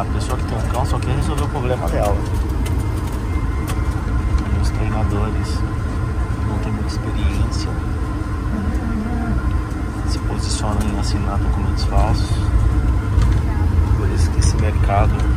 a pessoa que tem um cão só quer resolver o problema dela. E os treinadores não têm muita experiência, se posicionam em assinar documentos falsos. Por isso que esse mercado